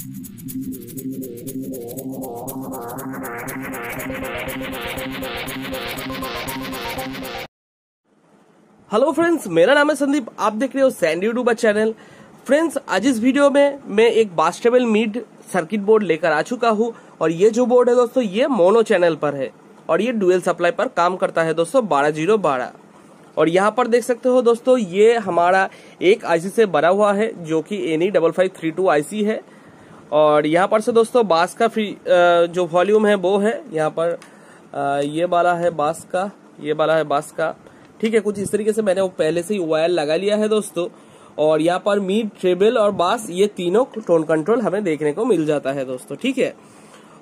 Hello friends, मेरा नाम है संदीप। आप देख रहे हो सैंडी यूट्यूबर चैनल। फ्रेंड्स, आज इस वीडियो में मैं एक बास्टेबल मीड सर्किट बोर्ड लेकर आ चुका हूं और ये जो बोर्ड है दोस्तों, ये मोनो चैनल पर है और ये डुअल सप्लाई पर काम करता है दोस्तों 12012। और यहाँ पर देख सकते हो दोस्तों, ये हमारा एक आईसी से बना हुआ है जो कि NE5532 आईसी है। और यहाँ पर से दोस्तों बास का जो वॉल्यूम है वो है यहाँ पर, ये वाला है बास का, ये वाला है बास का, ठीक है। कुछ इस तरीके से मैंने वो पहले से ही वायर लगा लिया है दोस्तों। और यहाँ पर मीड, ट्रेबल और बास, ये तीनों टोन कंट्रोल हमें देखने को मिल जाता है दोस्तों, ठीक है।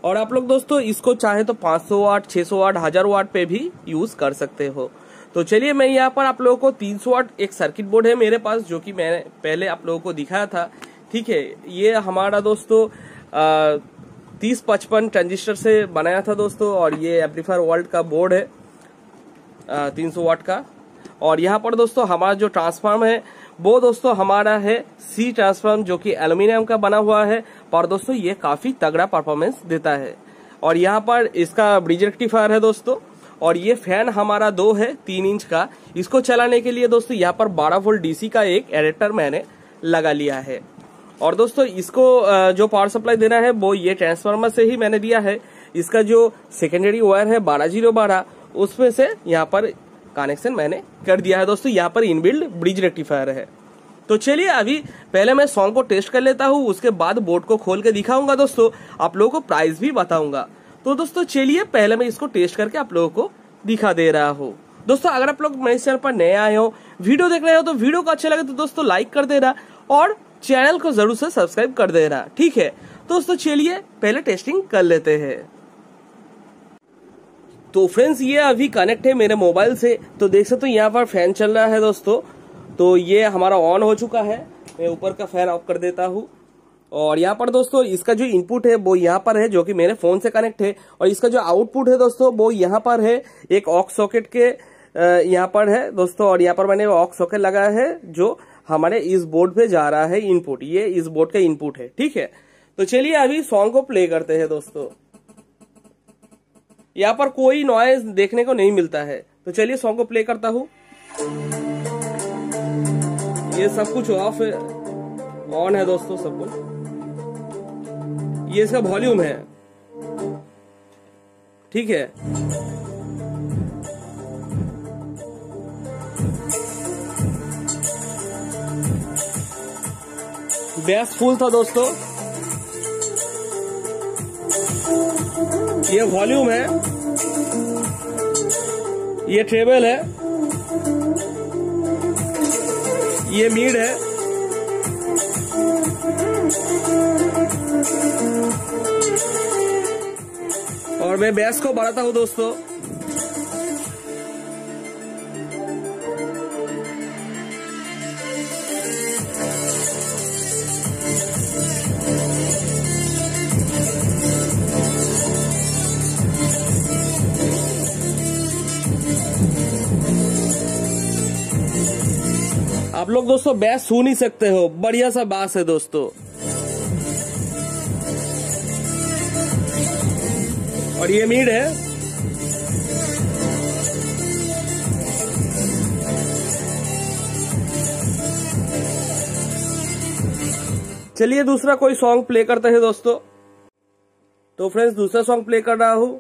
और आप लोग दोस्तों इसको चाहे तो 500 वाट, 600 वाट, 1000 वाट पे भी यूज कर सकते हो। तो चलिए, मैं यहाँ पर आप लोगों को 300 वाट एक सर्किट बोर्ड है मेरे पास, जो कि मैंने पहले आप लोगों को दिखाया था, ठीक है। ये हमारा दोस्तों 3055 ट्रांजिस्टर से बनाया था दोस्तों और ये एम्पलीफायर वॉल्ट का बोर्ड है 300 वाट का। और यहाँ पर दोस्तों हमारा जो ट्रांसफार्म है वो दोस्तों हमारा है सी ट्रांसफार्म, जो कि एल्यूमिनियम का बना हुआ है। पर दोस्तों ये काफी तगड़ा परफॉर्मेंस देता है। और यहाँ पर इसका ब्रिज रेक्टिफायर है दोस्तों। और ये फैन हमारा 2 है 3 इंच का। इसको चलाने के लिए दोस्तों यहाँ पर 12 वोल्ट DC का एक एडेप्टर मैंने लगा लिया है। और दोस्तों इसको जो पावर सप्लाई देना है वो ये ट्रांसफार्मर से ही मैंने दिया है। इसका जो सेकेंडरी वायर है 12012, उसमें से यहाँ पर कनेक्शन मैंने कर दिया है दोस्तों। यहाँ पर इनबिल्ड ब्रिज रेक्टिफायर है। तो चलिए, अभी पहले मैं सॉन्ग को टेस्ट कर लेता हूँ, उसके बाद बोर्ड को खोल के दिखाऊंगा दोस्तों, आप लोगों को प्राइस भी बताऊंगा। तो दोस्तों चलिए, पहले मैं इसको टेस्ट करके आप लोगों को दिखा दे रहा हूँ। दोस्तों अगर आप लोग मेरे चैनल पर नए आए हो, वीडियो देख रहे हो, तो वीडियो को अच्छा लगे तो दोस्तों लाइक कर देना और चैनल को जरूर से सब्सक्राइब कर देना, ठीक है। दोस्तों चलिए पहले टेस्टिंग कर लेते हैं। तो फ्रेंड्स, ये अभी कनेक्ट है मेरे मोबाइल से, तो देख सकते हो यहाँ पर फैन चल रहा है दोस्तों। तो ये हमारा ऑन हो चुका है। मैं ऊपर का फैन ऑफ कर देता हूँ। और यहाँ पर दोस्तों इसका जो इनपुट है वो यहाँ पर है, जो कि मेरे फोन से कनेक्ट है। और इसका जो आउटपुट है दोस्तों वो यहाँ पर है, एक ऑक्स सॉकेट के यहाँ पर है दोस्तों। और यहाँ पर मैंने ऑक्स सॉकेट लगाया है जो हमारे इस बोर्ड पे जा रहा है इनपुट। ये इस बोर्ड का इनपुट है, ठीक है। तो चलिए अभी सॉन्ग को प्ले करते हैं दोस्तों। यहाँ पर कोई नॉइज देखने को नहीं मिलता है। तो चलिए सॉन्ग को प्ले करता हूँ। ये सब कुछ ऑफ है, ऑन है दोस्तों सब कुछ। ये इसका वॉल्यूम है, ठीक है। बेस फुल था दोस्तों। ये वॉल्यूम है, ये ट्रेबल है, ये मीड है, और मैं बेस को बढ़ाता हूं दोस्तों। आप लोग दोस्तों बेस सुन ही सकते हो, बढ़िया सा बास है दोस्तों। और ये मीड है, चलिए दूसरा कोई सॉन्ग प्ले करते हैं दोस्तों। तो फ्रेंड्स दूसरा सॉन्ग प्ले कर रहा हूं।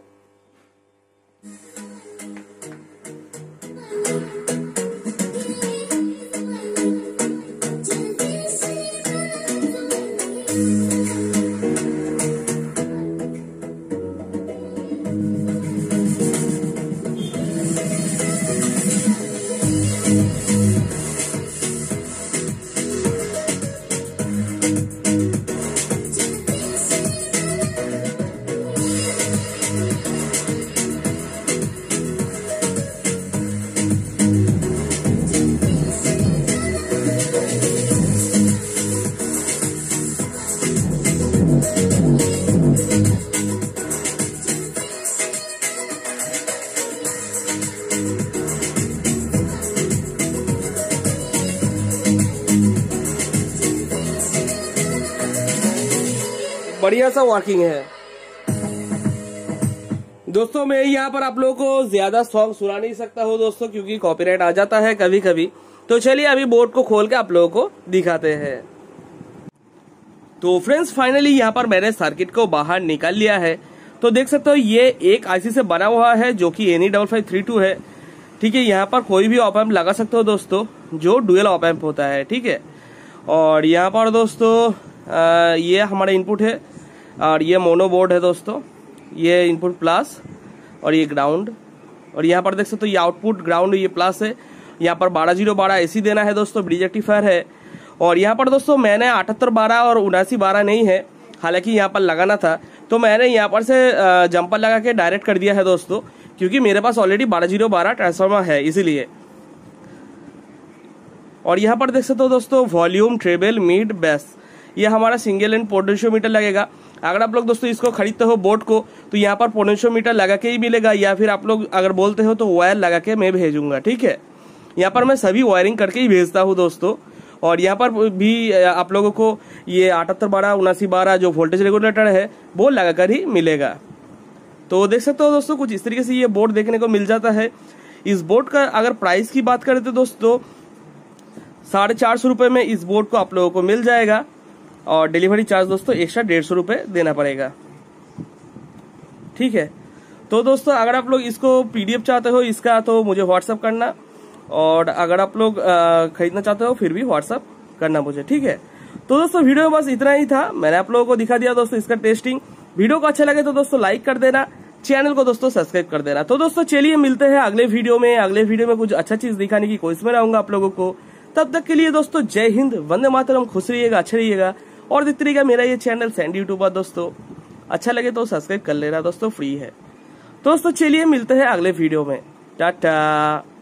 बढ़िया सा वर्किंग है। दोस्तों मैं यहाँ पर आप लोगों को ज्यादा सॉन्ग सुना नहीं सकता हूँ दोस्तों, क्योंकि कॉपीराइट आ जाता है कभी कभी। तो चलिए अभी बोर्ड को खोल के आप लोगों को दिखाते हैं। तो फ्रेंड्स फाइनली यहाँ पर मैंने सर्किट को बाहर निकाल लिया है। तो देख सकते हो ये एक आईसी से बना हुआ है जो कि NE5532 है। ठीक है, यहाँ पर कोई भी ऑप एम्प लगा सकते हो दोस्तों, जो डुअल ऑप एम्प होता है। ठीक है, और यहाँ पर दोस्तों ये हमारा इनपुट है और ये मोनो बोर्ड है दोस्तों। ये इनपुट प्लस और ये ग्राउंड, और यहाँ पर देख सकते हो ये आउटपुट ग्राउंड, ये प्लस है। यहाँ पर 12 0 12 एसी देना है दोस्तों, ब्रिज रेक्टिफायर है। और यहाँ पर दोस्तों मैंने 78 12 और 79 12 नहीं है, हालांकि यहाँ पर लगाना था। तो मैंने यहाँ पर से जंपर लगा के डायरेक्ट कर दिया है दोस्तों, क्योंकि मेरे पास ऑलरेडी 12 0 12 ट्रांसफार्मर है इसीलिए। और यहाँ पर देख सकते हो दोस्तों वॉल्यूम, ट्रेबल, मिड, बेस, ये हमारा सिंगल एंड पोटेंशियोमीटर लगेगा। अगर आप लोग दोस्तों इसको खरीदते हो बोर्ड को, तो यहाँ पर पोटेंशियोमीटर लगा के ही मिलेगा, या फिर आप लोग अगर बोलते हो तो वायर लगा के मैं भेजूंगा। ठीक है, यहाँ पर मैं सभी वायरिंग करके ही भेजता हूँ दोस्तों। और यहाँ पर भी आप लोगों को ये 78 12 79 12 जो वोल्टेज रेगुलेटर है वो लगाकर ही मिलेगा। तो देख सकते हो दोस्तों कुछ इस तरीके से ये बोर्ड देखने को मिल जाता है। इस बोर्ड का अगर प्राइस की बात करें तो दोस्तों 450 रुपये में इस बोर्ड को आप लोगों को मिल जाएगा, और डिलीवरी चार्ज दोस्तों एक्स्ट्रा 150 रुपये देना पड़ेगा। ठीक है, तो दोस्तों अगर आप लोग इसको PDF चाहते हो इसका, तो मुझे व्हाट्सअप करना, और अगर आप लोग खरीदना चाहते हो फिर भी व्हाट्सअप करना मुझे। ठीक है, तो दोस्तों वीडियो में बस इतना ही था, मैंने आप लोगों को दिखा दिया दोस्तों इसका टेस्टिंग। वीडियो को अच्छा लगे तो दोस्तों लाइक कर देना, चैनल को दोस्तों सब्सक्राइब कर देना। तो दोस्तों चलिए मिलते हैं अगले वीडियो में। अगले वीडियो में कुछ अच्छा चीज दिखाने की कोशिश में रहूंगा आप लोगों को। तब तक के लिए दोस्तों जय हिंद, वंदे मातरम, खुश रहिएगा, अच्छे रहिएगा, और देखते रहिएगा मेरा ये चैनल सैंडी यूट्यूबर दोस्तों। अच्छा लगे तो सब्सक्राइब कर लेना दोस्तों, फ्री है। दोस्तों चलिए मिलते हैं अगले वीडियो में, टाटा।